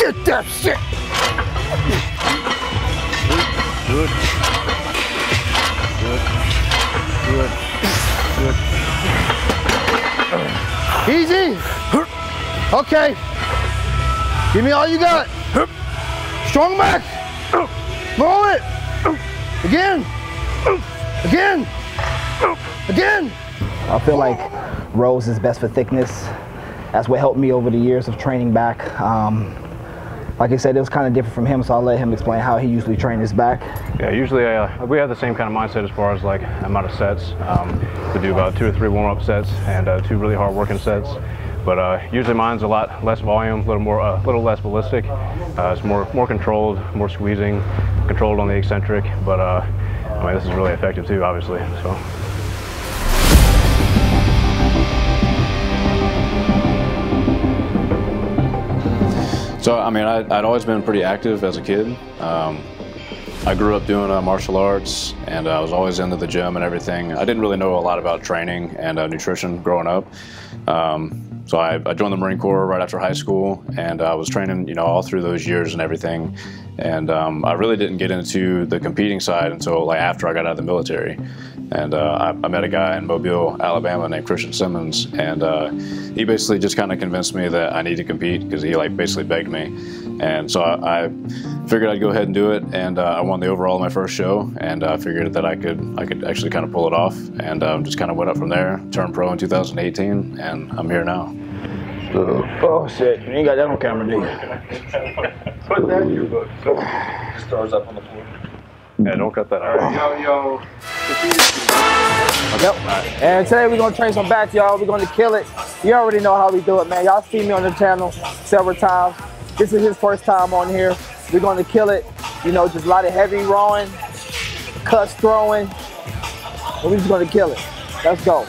Get that shit! Good. Good. Easy. Okay. Give me all you got. Strong back. Roll it. Again. Again. Again. I feel like rows is best for thickness. That's what helped me over the years of training back. Like I said, it was kind of different from him, so I'll let him explain how he usually trained his back. Yeah, usually we have the same kind of mindset as far as like amount of sets. We do about 2 or 3 warm-up sets and 2 really hard working sets. But usually mine's a lot less volume, a little more, little less ballistic. It's more controlled, more squeezing, controlled on the eccentric. But I mean, this is really effective too, obviously. So. So, I mean, I'd always been pretty active as a kid. I grew up doing martial arts, and I was always into the gym and everything. I didn't really know a lot about training and nutrition growing up. So I joined the Marine Corps right after high school, and I was training, you know, all through those years and everything. And I really didn't get into the competing side until like after I got out of the military. And I met a guy in Mobile, Alabama named Christian Simmons, and he basically just kind of convinced me that I need to compete because he like basically begged me. And so I figured I'd go ahead and do it, and I won the overall in my first show, and I figured that I could actually kind of pull it off, and just kind of went up from there, turned pro in 2018, and I'm here now. Oh shit, you ain't got that on camera, do you? Put that in your book. Stars up on the floor. Yeah, don't cut that out. Yo. Yep. And today we're going to train some back, y'all. We're going to kill it. You already know how we do it, man. Y'all see me on the channel several times. This is his first time on here. We're going to kill it. You know, just a lot of heavy rowing, cuts throwing. And we're just going to kill it. Let's go.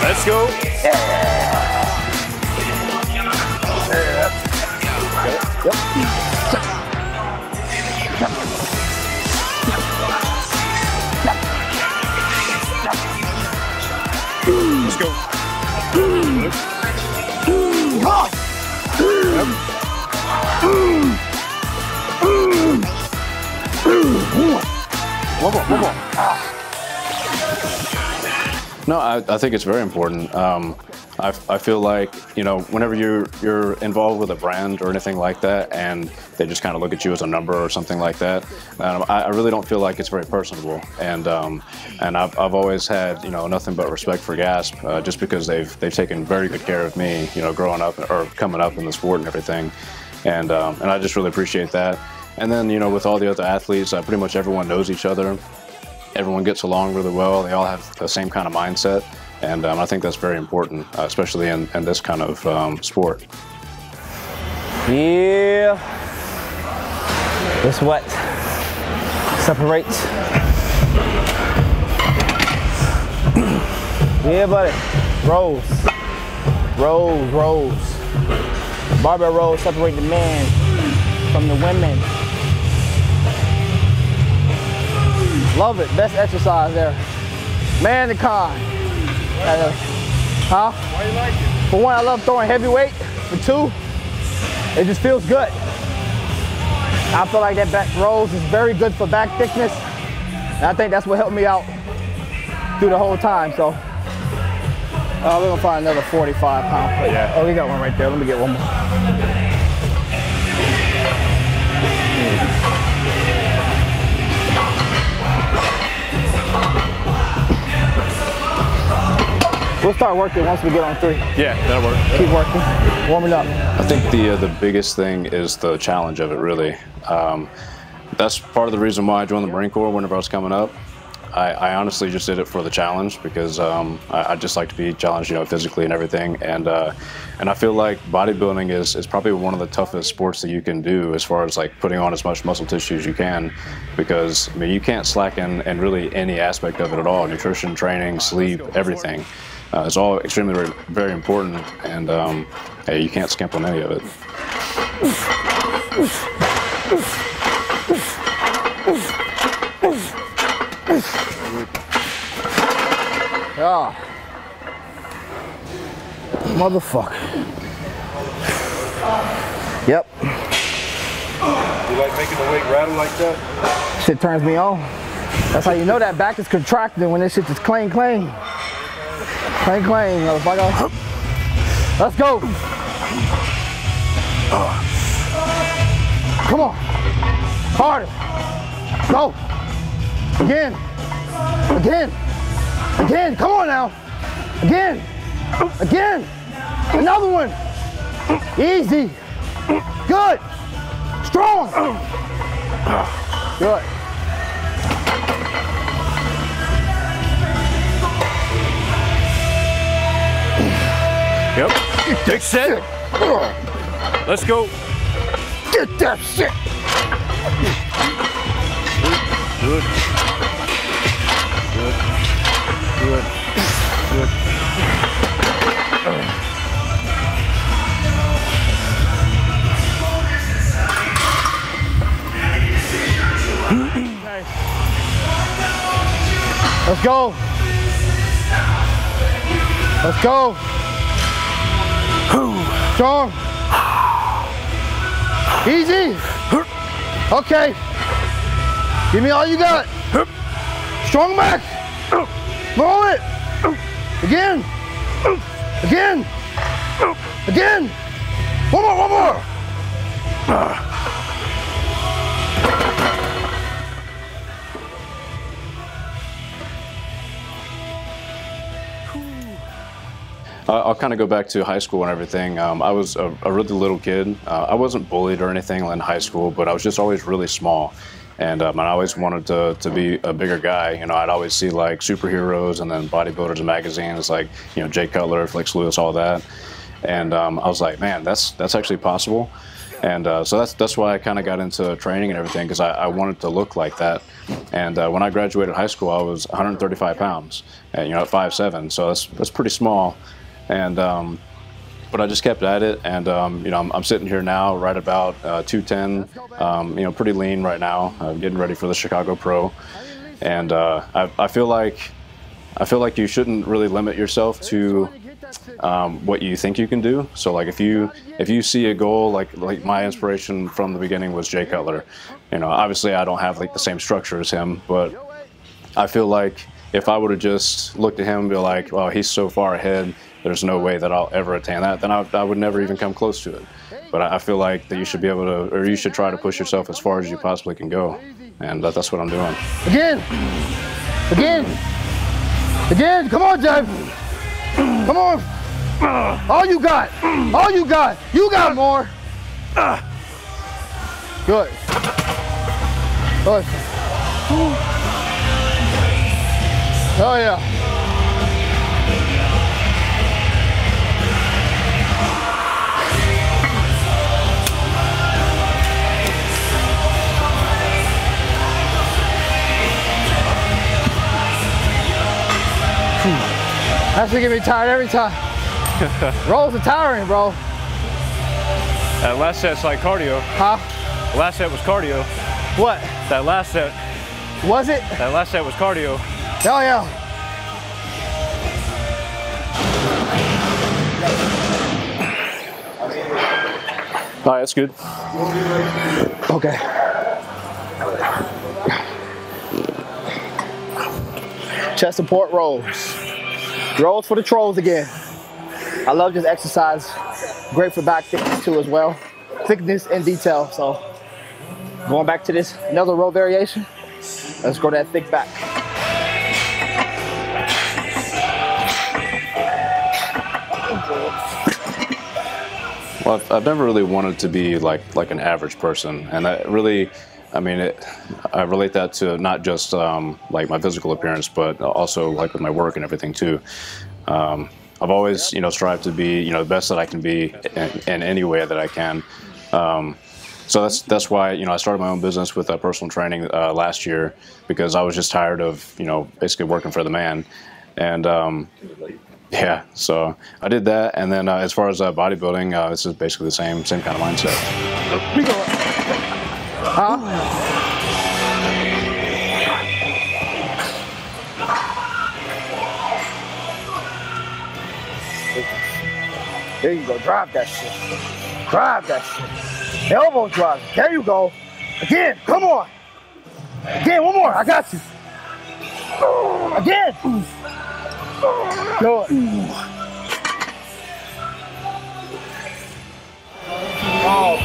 Let's go. Yep. Let's go. No, I think it's very important. I feel like, you know, whenever you're involved with a brand or anything like that, and they just kind of look at you as a number or something like that, I really don't feel like it's very personable. And I've always had, you know, nothing but respect for Gasp, just because they've taken very good care of me, you know, growing up or coming up in the sport and everything. And I just really appreciate that. And then, you know, with all the other athletes, pretty much everyone knows each other. Everyone gets along really well. They all have the same kind of mindset. And I think that's very important, especially in this kind of sport. Yeah. That's what separates. Yeah, buddy. Rolls. Rolls, rolls. Barbell rolls separate the men from the women. Love it. Best exercise there. Man to con. Huh? Why do you like it? For one, I love throwing heavyweight. For two, it just feels good. I feel like that back rows is very good for back thickness. And I think that's what helped me out through the whole time. So we're gonna find another 45 pound plate. Yeah. Oh, we got one right there. Let me get one more. We'll start working once we get on 3. Yeah, that'll work. Keep working, warming up. I think the biggest thing is the challenge of it, really. That's part of the reason why I joined the Marine Corps whenever I was coming up. I honestly just did it for the challenge because I just like to be challenged, you know, physically and everything. And I feel like bodybuilding is probably one of the toughest sports that you can do as far as like putting on as much muscle tissue as you can, because I mean you can't slacken in really any aspect of it at all. Nutrition, training, sleep, everything. It's all extremely very important, and hey, you can't skimp on any of it. Ah, motherfucker. Yep. You like making the weight rattle like that? Shit turns me on. That's how you know that back is contracting when this shit is clean, clean. Clean, clean, motherfucker. Let's go. Come on. Harder. Go. Again. Again. Again. Come on now. Again. Again. Another one. Easy. Good. Strong. Good. Yep. Big set. Let's go. Get that shit. Good. Good. Good. Good. Good. Let's go. Let's go. Strong. Easy. Okay. Give me all you got. Strong back. Roll it. Again. Again. Again. One more, one more. I'll kind of go back to high school and everything. I was a really little kid. I wasn't bullied or anything in high school, but I was just always really small. And I always wanted to be a bigger guy. You know, I'd always see like superheroes and then bodybuilders magazines like, you know, Jay Cutler, Flex Lewis, all that. And I was like, man, that's actually possible. So that's why I kind of got into training and everything, because I wanted to look like that. And when I graduated high school, I was 135 pounds, and, you know, at 5'7", so that's pretty small. But I just kept at it, and you know, I'm sitting here now right about 210, you know, pretty lean right now. I'm getting ready for the Chicago Pro, and I feel like you shouldn't really limit yourself to what you think you can do. So like if you see a goal, like my inspiration from the beginning was Jay Cutler. You know, obviously I don't have like the same structure as him, but I feel like if I would have just looked at him and be like, well, he's so far ahead, there's no way that I'll ever attain that, then I would never even come close to it. But I feel like that you should be able to, or you should try to push yourself as far as you possibly can go. And that's what I'm doing. Again, again, again, come on, Jay. Come on. All you got, all you got. You got more. Good. Good. Oh yeah. That's gonna get me tired every time. Rolls are tiring, bro. That last set's like cardio. Huh? The last set was cardio. What? That last set. Was it? That last set was cardio. Hell yeah. All right, that's good. Okay. Chest support rolls. Rolls for the trolls again. I love this exercise. Great for back thickness too as well. Thickness and detail. So going back to this, another row variation. Let's go to that thick back. Well, I've never really wanted to be like an average person, and that really, I mean, I relate that to not just like my physical appearance, but also like with my work and everything too. I've always, you know, strived to be, you know, the best that I can be in any way that I can. So that's why, you know, I started my own business with personal training last year, because I was just tired of, you know, basically working for the man. Yeah, so I did that. And then as far as bodybuilding, this is basically the same kind of mindset. We go. Huh? There you go, drop that shit. Drive that shit. Elbow drive. There you go. Again. Come on. Again. One more. I got you. Again. Good. Oh,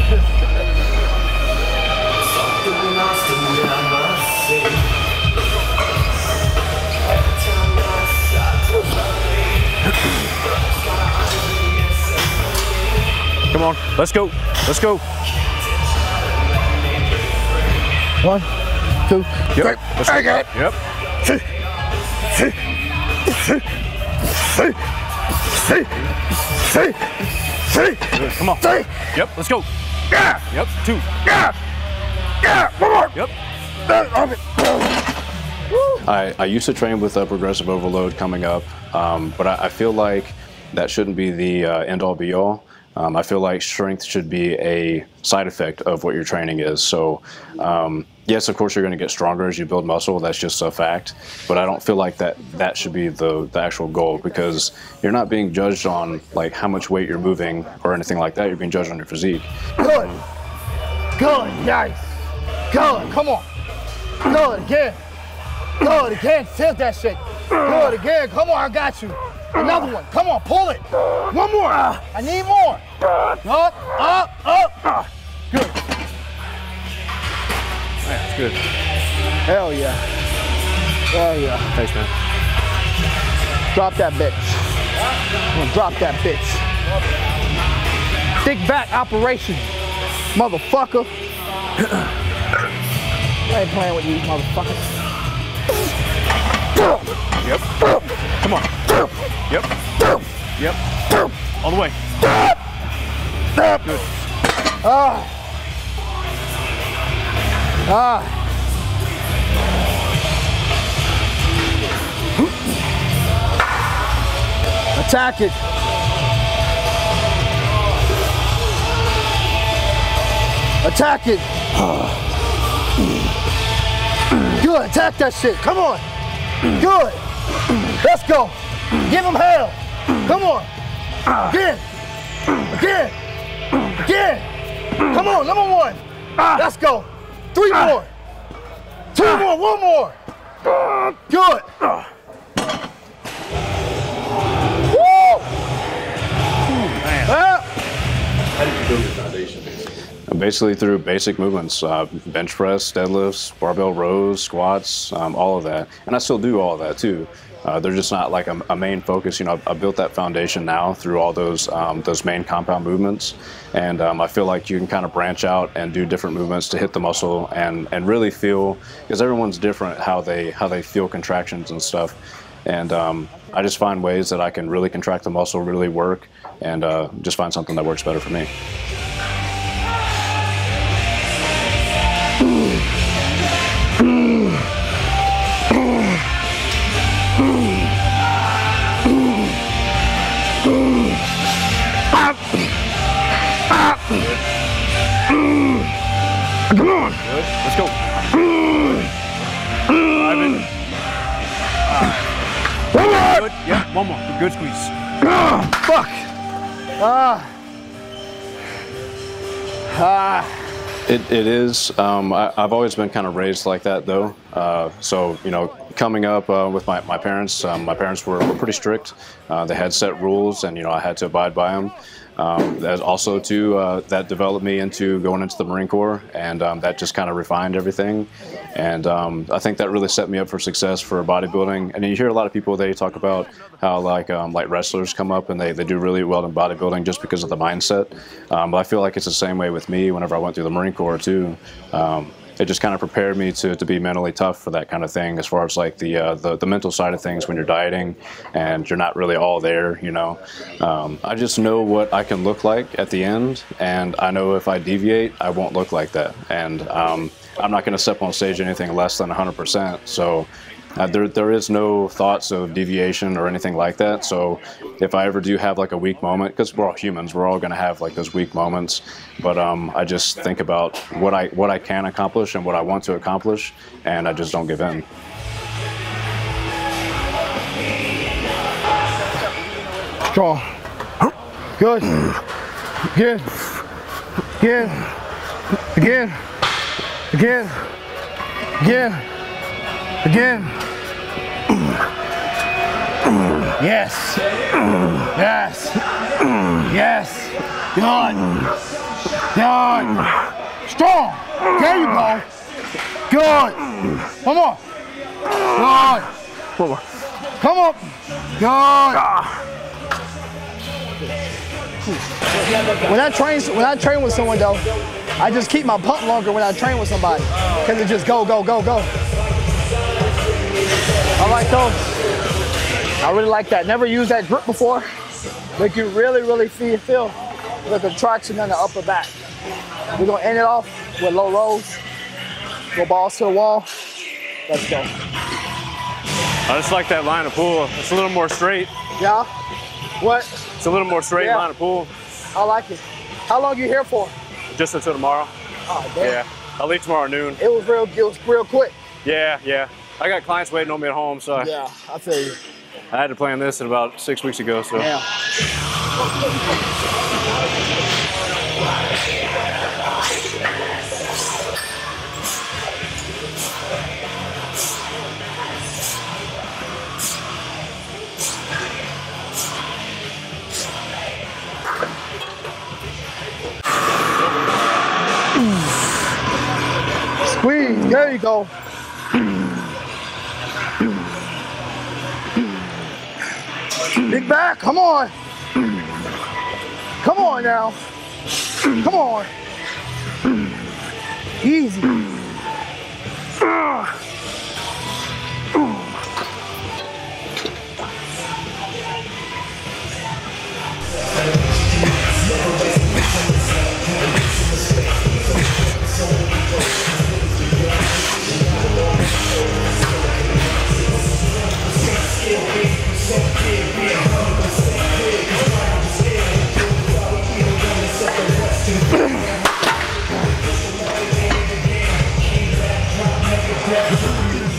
come on, let's go. Let's go. 1, 2, yep. Three. I got it. Yep. Come on. Three. Yep, let's go. Yeah. Yep, 2. Yeah. Yeah, one more. Yep. I used to train with progressive overload coming up, but I feel like that shouldn't be the end all be all. I feel like strength should be a side effect of what your training is. So yes, of course, you're going to get stronger as you build muscle. That's just a fact. But I don't feel like that should be the actual goal, because you're not being judged on like how much weight you're moving or anything like that. You're being judged on your physique. Good. Good. Nice. Good. Come on. Good again. Good again. Feel that shit. Good again. Come on. I got you. Another one. Come on, pull it. One more. I need more. Up, up, up. Good. That's good. Hell yeah. Hell yeah. Thanks, man. Drop that bitch. I'm gonna drop that bitch. Thick back operation, motherfucker. I ain't playing with you, motherfucker. Yep. Come on. Yep. Yep. All the way. Good. Attack it. Attack it. Good. Attack that shit. Come on. Good. Let's go. Give him hell. Come on. Again. Again. Again. Come on. Number 1. Let's go. 3 more. 2 more. 1 more. Good. Woo! How did you build your foundation? Basically through basic movements, bench press, deadlifts, barbell rows, squats, all of that. And I still do all of that too. They're just not like a main focus. You know, I built that foundation now through all those main compound movements, and I feel like you can kind of branch out and do different movements to hit the muscle and really feel, because everyone's different how they feel contractions and stuff, and I just find ways that I can really contract the muscle, really work, and just find something that works better for me. Come on. Good. Let's go. One more. Good. Yeah, one more. Good squeeze. Fuck. It is. I've always been kind of raised like that, though. So, you know, coming up with my parents, my parents were pretty strict. They had set rules, and, you know, I had to abide by them. That also too, that developed me into going into the Marine Corps, and that just kind of refined everything. And I think that really set me up for success for bodybuilding. And you hear a lot of people, they talk about how like wrestlers come up and they do really well in bodybuilding just because of the mindset. But I feel like it's the same way with me whenever I went through the Marine Corps too. It just kind of prepared me to be mentally tough for that kind of thing, as far as like the mental side of things when you're dieting and you're not really all there, you know. I just know what I can look like at the end, and I know if I deviate, I won't look like that. And I'm not going to step on stage anything less than 100%. So there is no thoughts of deviation or anything like that. So if I ever do have like a weak moment, because we're all humans, we're all going to have like those weak moments. But I just think about what I can accomplish and what I want to accomplish, and I just don't give in. Strong. Good. Good. Again. Yes. Yes. Yes. Done. Done. Strong. There you go. Good. One more. Good. One more. Come up. Good. When I train with someone though, I just keep my pump longer when I train with somebody. Cause it just go, go, go, go. All right, though. I really like that. Never used that grip before. Make you really, really feel the contraction on the upper back. We're gonna end it off with low rolls. Go balls to the wall. Let's go. I just like that line of pull. It's a little more straight. Yeah? What? It's a little more straight line of pull. I like it. How long you here for? Just until tomorrow. Oh, damn. Yeah. I'll leave tomorrow noon. It was real quick. Yeah, yeah. I got clients waiting on me at home, so. Yeah, I feel you. I had to plan this about 6 weeks ago, so. Yeah. Squeeze, there you go. Big back, come on. Come on now. Come on. Easy.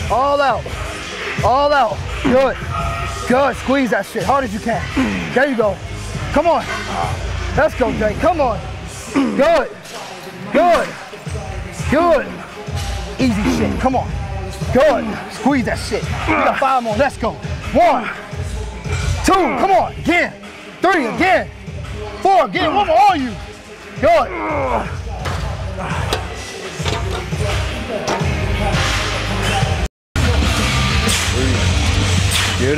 All out. All out. Good. Good. Squeeze that shit hard as you can. There you go. Come on. Let's go, Jay. Come on. Good. Good. Good. Easy shit. Come on. Good. Squeeze that shit. We got 5 more. Let's go. 1, 2. Come on. Again. 3. Again. 4. Again. 1 more. All you. Good. Get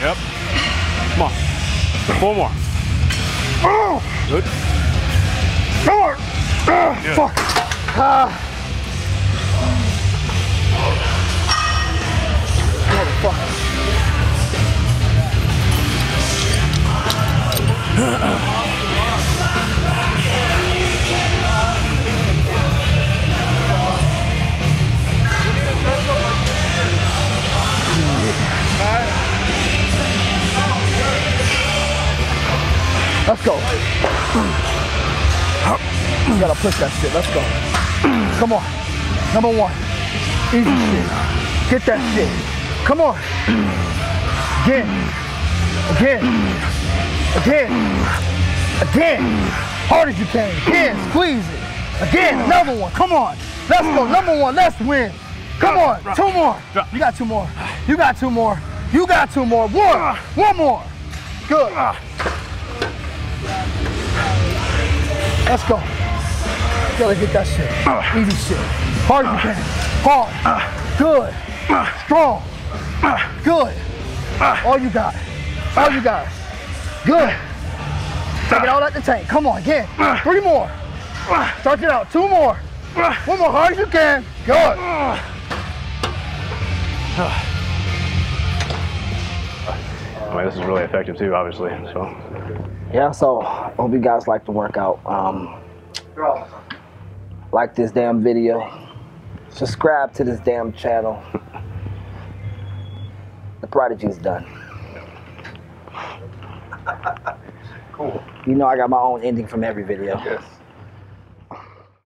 Yep. Come on. 4 more. Good. Come on. Good. Fuck. Motherfucker. Let's go. You gotta push that shit. Let's go. Come on. Number 1. Easy shit. Get that shit. Come on. Again. Again. Again. Again. Hard as you can. Again. Squeeze it. Again. Another 1. Come on. Let's go. Number 1. Let's win. Come on. 2 more. You got 2 more. You got 2 more. You got 2 more. 1 more. Good. Let's go. You gotta get that shit. Easy shit. Hard as you can. Hard. Good. Strong. Good. All you got. All you got. Good. Take it all out the tank. Come on, again. 3 more. Stretch it out. 2 more. 1 more. Hard as you can. Good. I mean, this is really effective too, obviously. So. Yeah, so I hope you guys like the workout. Like this damn video. Subscribe to this damn channel. The prodigy's done. Cool. You know I got my own ending from every video. Yes.